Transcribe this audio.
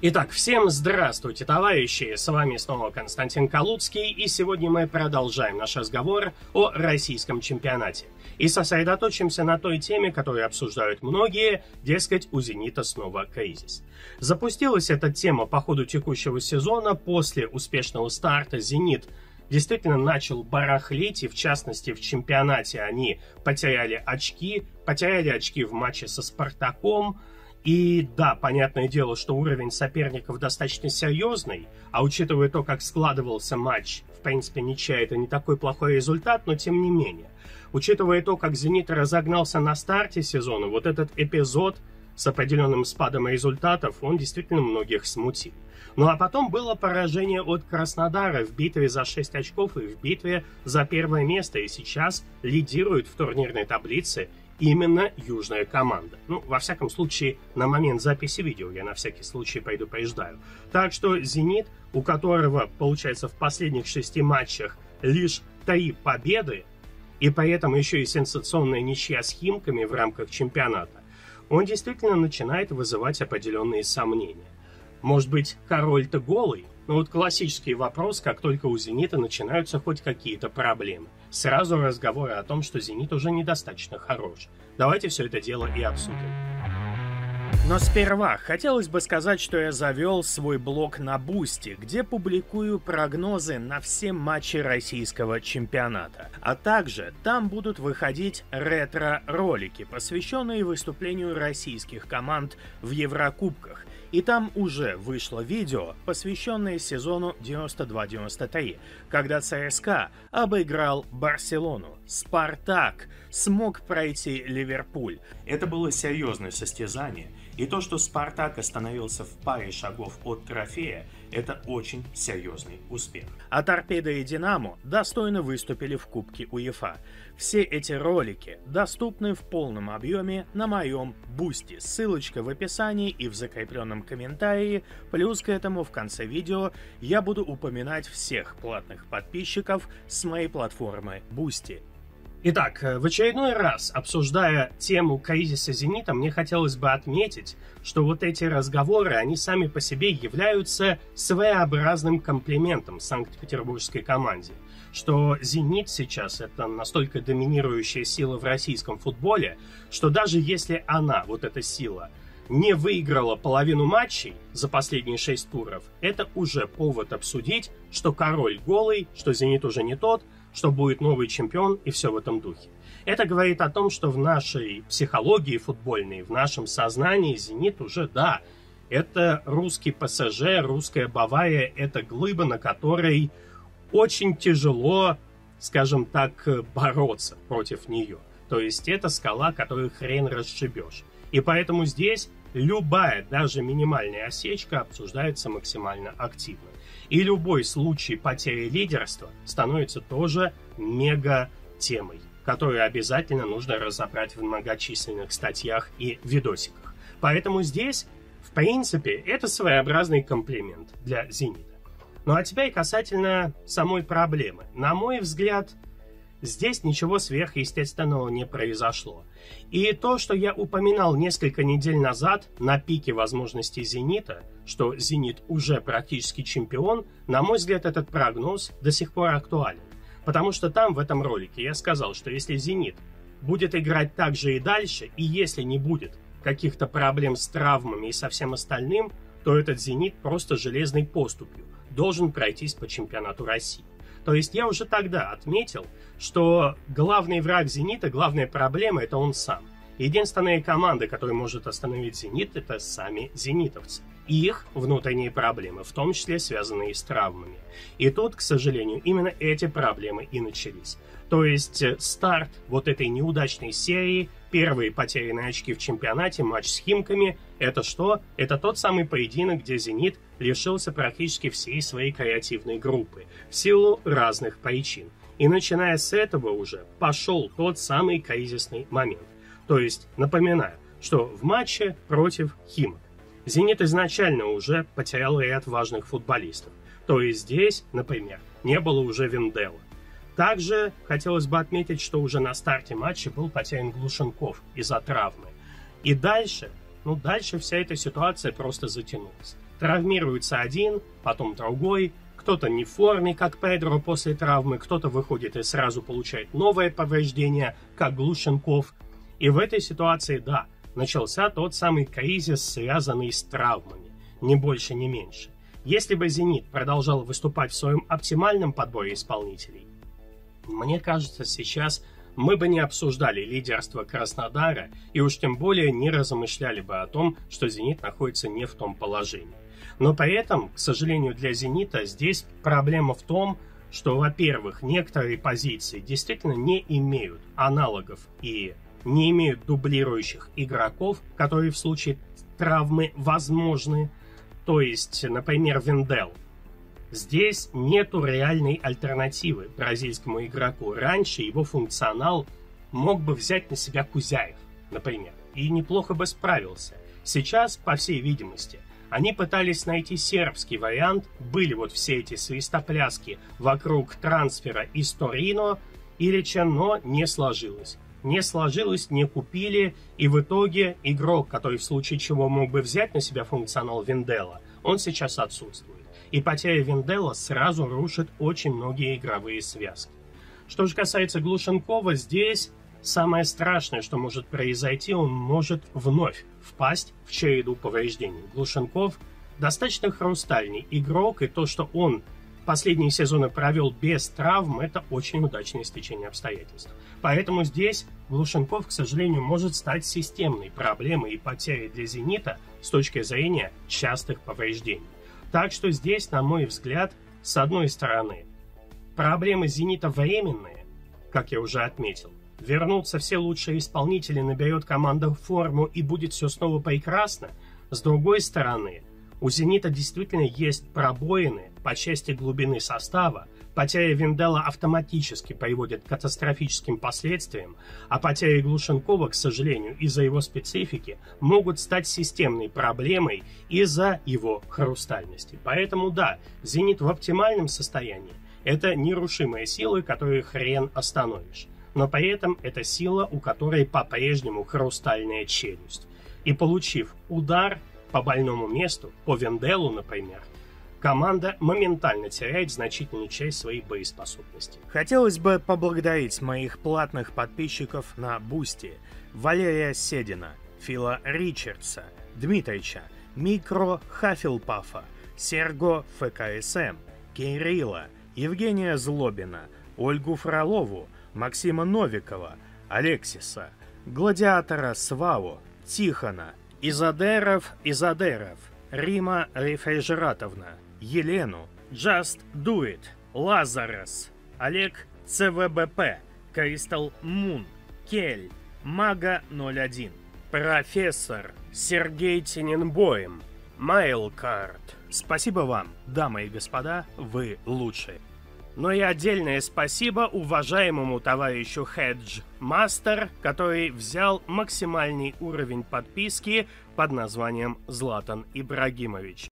Итак, всем здравствуйте, товарищи! С вами снова Константин Калуцкий, и сегодня мы продолжаем наш разговор о российском чемпионате. И сосредоточимся на той теме, которую обсуждают многие, дескать, у «Зенита» снова кризис. Запустилась эта тема по ходу текущего сезона. После успешного старта «Зенит» действительно начал барахлить, и в частности в чемпионате они потеряли очки в матче со «Спартаком». И да, понятное дело, что уровень соперников достаточно серьезный, а учитывая то, как складывался матч, в принципе, ничья — это не такой плохой результат, но тем не менее. Учитывая то, как «Зенит» разогнался на старте сезона, вот этот эпизод с определенным спадом результатов, он действительно многих смутил. Ну а потом было поражение от Краснодара в битве за 6 очков и в битве за первое место, и сейчас лидирует в турнирной таблице именно южная команда. Ну, во всяком случае, на момент записи видео я на всякий случай предупреждаю. Так что «Зенит», у которого, получается, в последних 6 матчах лишь 3 победы, и поэтому еще и сенсационная ничья с «Химками» в рамках чемпионата, он действительно начинает вызывать определенные сомнения. Может быть, король-то голый? Но вот классический вопрос, как только у «Зенита» начинаются хоть какие-то проблемы. Сразу разговоры о том, что «Зенит» уже недостаточно хорош. Давайте все это дело и обсудим. Но сперва хотелось бы сказать, что я завел свой блог на Бусти, где публикую прогнозы на все матчи российского чемпионата. А также там будут выходить ретро-ролики, посвященные выступлению российских команд в Еврокубках. И там уже вышло видео, посвященное сезону 92-93, когда ЦСКА обыграл Барселону, Спартак смог пройти Ливерпуль. Это было серьезное состязание, и то, что Спартак остановился в паре шагов от трофея, это очень серьезный успех. А Торпеда и Динамо достойно выступили в Кубке УЕФА. Все эти ролики доступны в полном объеме на моем Бусти. Ссылочка в описании и в закрепленном комментарии. Плюс к этому в конце видео я буду упоминать всех платных подписчиков с моей платформы Бусти. Итак, в очередной раз, обсуждая тему кризиса «Зенита», мне хотелось бы отметить, что вот эти разговоры, они сами по себе являются своеобразным комплиментом санкт-петербургской команде. Что «Зенит» сейчас — это настолько доминирующая сила в российском футболе, что даже если она, вот эта сила, не выиграла половину матчей за последние 6 туров, это уже повод обсудить, что король голый, что «Зенит» уже не тот, что будет новый чемпион и все в этом духе. Это говорит о том, что в нашей психологии футбольной, в нашем сознании «Зенит» уже, да, это русский ПСЖ, русская Бавая, это глыба, на которой очень тяжело, скажем так, бороться против нее. То есть это скала, которую хрен расшибешь. И поэтому здесь любая, даже минимальная осечка обсуждается максимально активно. И любой случай потери лидерства становится тоже мега-темой, которую обязательно нужно разобрать в многочисленных статьях и видосиках. Поэтому здесь, в принципе, это своеобразный комплимент для «Зенита». Ну а теперь касательно самой проблемы. На мой взгляд, здесь ничего сверхъестественного не произошло. И то, что я упоминал несколько недель назад на пике возможностей «Зенита», что «Зенит» уже практически чемпион, на мой взгляд, этот прогноз до сих пор актуален. Потому что там, в этом ролике, я сказал, что если «Зенит» будет играть так же и дальше, и если не будет каких-то проблем с травмами и со всем остальным, то этот «Зенит» просто железной поступью должен пройтись по чемпионату России. То есть я уже тогда отметил, что главный враг «Зенита», главная проблема — это он сам. Единственная команда, которая может остановить «Зенит», это сами зенитовцы. И их внутренние проблемы, в том числе связанные с травмами. И тут, к сожалению, именно эти проблемы и начались. То есть старт вот этой неудачной серии, первые потерянные очки в чемпионате, матч с «Химками» — это что? Это тот самый поединок, где «Зенит» лишился практически всей своей креативной группы в силу разных причин. И начиная с этого уже пошел тот самый кризисный момент. То есть, напоминаю, что в матче против «Химок» «Зенит» изначально уже потерял ряд важных футболистов. То есть здесь, например, не было уже Вендела. Также хотелось бы отметить, что уже на старте матча был потерян Глушенков из-за травмы. И дальше вся эта ситуация просто затянулась. Травмируется один, потом другой, кто-то не в форме, как Педро после травмы, кто-то выходит и сразу получает новое повреждение, как Глушенков. И в этой ситуации, да, начался тот самый кризис, связанный с травмами, ни больше, ни меньше. Если бы «Зенит» продолжал выступать в своем оптимальном подборе исполнителей, мне кажется, сейчас мы бы не обсуждали лидерство Краснодара и уж тем более не размышляли бы о том, что «Зенит» находится не в том положении. Но при этом, к сожалению, для «Зенита» здесь проблема в том, что, во-первых, некоторые позиции действительно не имеют аналогов и не имеют дублирующих игроков, которые в случае травмы возможны. То есть, например, Вендел. Здесь нету реальной альтернативы бразильскому игроку. Раньше его функционал мог бы взять на себя Кузяев, например, и неплохо бы справился. Сейчас, по всей видимости, они пытались найти сербский вариант, были вот все эти свистопляски вокруг трансфера из Торино или Чено, не сложилось. Не сложилось, не купили, и в итоге игрок, который в случае чего мог бы взять на себя функционал Вендела, он сейчас отсутствует. И потеря Вендела сразу рушит очень многие игровые связки. Что же касается Глушенкова, здесь самое страшное, что может произойти, он может вновь впасть в череду повреждений. Глушенков достаточно хрустальный игрок, и то, что он последние сезоны провел без травм, это очень удачное стечение обстоятельств. Поэтому здесь Глушенков, к сожалению, может стать системной проблемой и потерей для «Зенита» с точки зрения частых повреждений. Так что здесь, на мой взгляд, с одной стороны, проблемы «Зенита» временные, как я уже отметил. Вернутся все лучшие исполнители, наберет команда форму и будет все снова прекрасно. С другой стороны, у «Зенита» действительно есть пробоины по части глубины состава. Потеря Вендела автоматически приводит к катастрофическим последствиям, а потери Глушенкова, к сожалению, из-за его специфики, могут стать системной проблемой из-за его хрустальности. Поэтому да, «Зенит» в оптимальном состоянии – это нерушимая сила, которую хрен остановишь. Но при этом это сила, у которой по-прежнему хрустальная челюсть. И получив удар по больному месту, по Венделу, например, команда моментально теряет значительную часть своей боеспособности. Хотелось бы поблагодарить моих платных подписчиков на Бусти: Валерия Седина, Фила Ричардса, Дмитрича, Микро Хафилпафа, Серго ФКСМ, Кирилла, Евгения Злобина, Ольгу Фролову, Максима Новикова, Алексиса, Гладиатора Сваву, Тихона, Изадеров, Рима Рефрижератовна, Елену, Just Do It, Лазарес, Олег ЦВБП, Кристал Мун, Кель, Мага 01, Профессор, Сергей Тененбоем, Майлкарт. Спасибо вам, дамы и господа, вы лучшие. Но и отдельное спасибо уважаемому товарищу Хедж Мастер, который взял максимальный уровень подписки под названием Златан Ибрагимович.